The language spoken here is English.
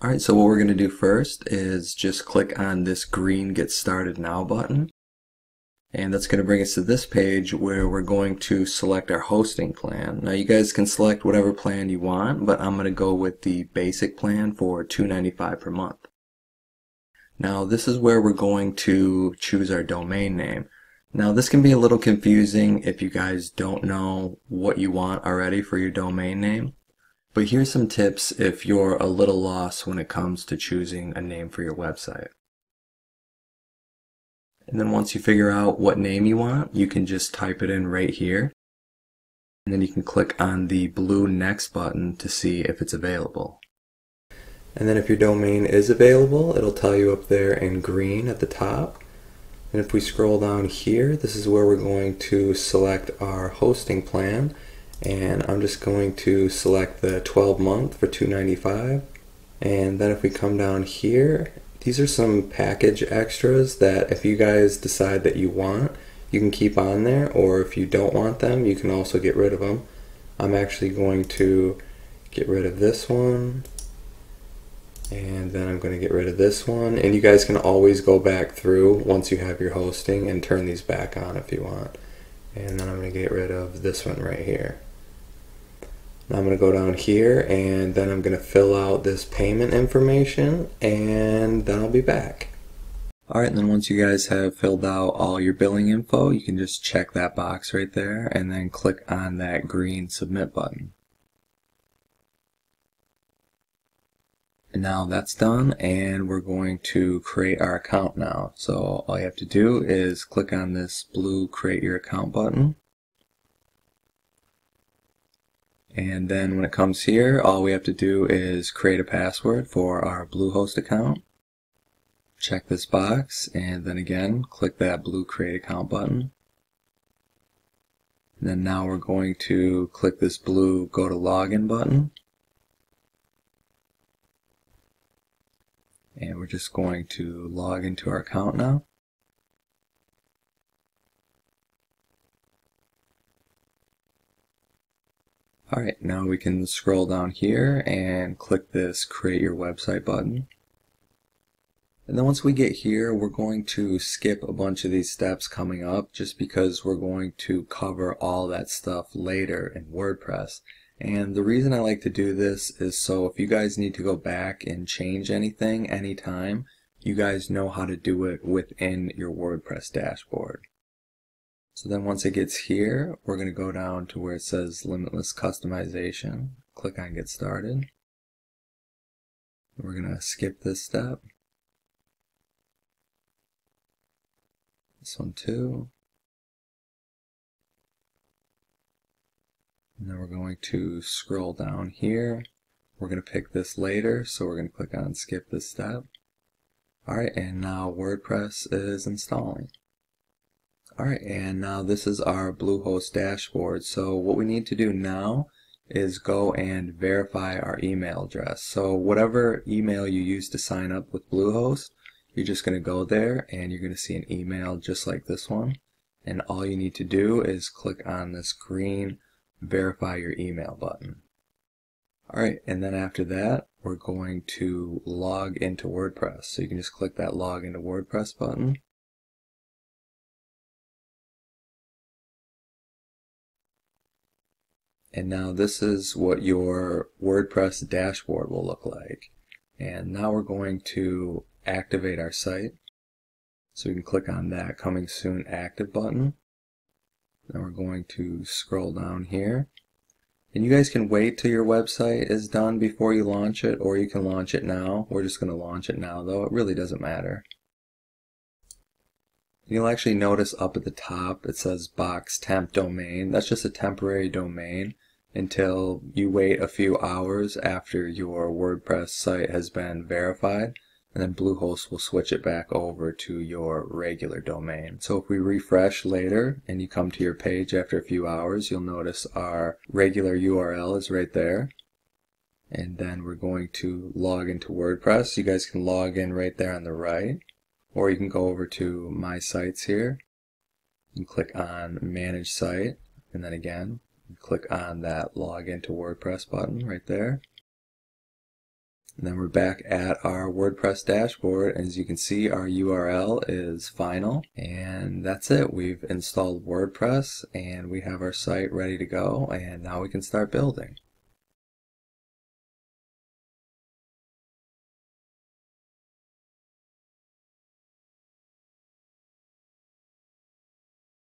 Alright, so what we're going to do first is just click on this green Get Started Now button. And that's going to bring us to this page where we're going to select our hosting plan. Now you guys can select whatever plan you want, but I'm going to go with the basic plan for $2.95 per month. Now this is where we're going to choose our domain name. Now this can be a little confusing if you guys don't know what you want already for your domain name. But here's some tips if you're a little lost when it comes to choosing a name for your website. And then once you figure out what name you want, you can just type it in right here. And then you can click on the blue Next button to see if it's available. And then if your domain is available, it'll tell you up there in green at the top. And if we scroll down here, this is where we're going to select our hosting plan. And I'm just going to select the 12-month for $2.95. And then if we come down here, these are some package extras that if you guys decide that you want, you can keep on there, or if you don't want them, you can also get rid of them. I'm actually going to get rid of this one, and then I'm going to get rid of this one. And you guys can always go back through once you have your hosting and turn these back on if you want. And then I'm going to get rid of this one right here. I'm going to go down here, and then I'm going to fill out this payment information, and then I'll be back. Alright, and then once you guys have filled out all your billing info, you can just check that box right there and then click on that green Submit button. And now that's done, and we're going to create our account now. So all you have to do is click on this blue Create Your Account button. And then when it comes here, all we have to do is create a password for our Bluehost account. Check this box, and then again, click that blue Create Account button. And then now we're going to click this blue Go to Login button. And we're just going to log into our account now. Alright, now we can scroll down here and click this Create Your Website button. And then once we get here, we're going to skip a bunch of these steps coming up just because we're going to cover all that stuff later in WordPress. And the reason I like to do this is so if you guys need to go back and change anything anytime, you guys know how to do it within your WordPress dashboard. So then once it gets here, we're going to go down to where it says Limitless Customization. Click on Get Started. We're going to skip this step. This one too. And then we're going to scroll down here. We're going to pick this later, so we're going to click on Skip this step. Alright, and now WordPress is installing. Alright, and now this is our Bluehost dashboard. So what we need to do now is go and verify our email address. So whatever email you use to sign up with Bluehost, you're just going to go there and you're going to see an email just like this one. And all you need to do is click on this green Verify Your Email button. Alright, and then after that, we're going to log into WordPress. So you can just click that Log into WordPress button. And now this is what your WordPress dashboard will look like. And now we're going to activate our site. So we can click on that Coming Soon Active button. Then we're going to scroll down here. And you guys can wait till your website is done before you launch it, or you can launch it now. We're just going to launch it now though. It really doesn't matter. You'll actually notice up at the top it says BoxTemp Domain. That's just a temporary domain until you wait a few hours after your WordPress site has been verified, and then Bluehost will switch it back over to your regular domain. So if we refresh later and you come to your page after a few hours, you'll notice our regular URL is right there. And then we're going to log into WordPress. You guys can log in right there on the right. Or you can go over to My Sites here and click on Manage Site, and then again click on that Log into WordPress button right there. And then we're back at our WordPress dashboard. And as you can see, our URL is final. And that's it. We've installed WordPress and we have our site ready to go. And now we can start building.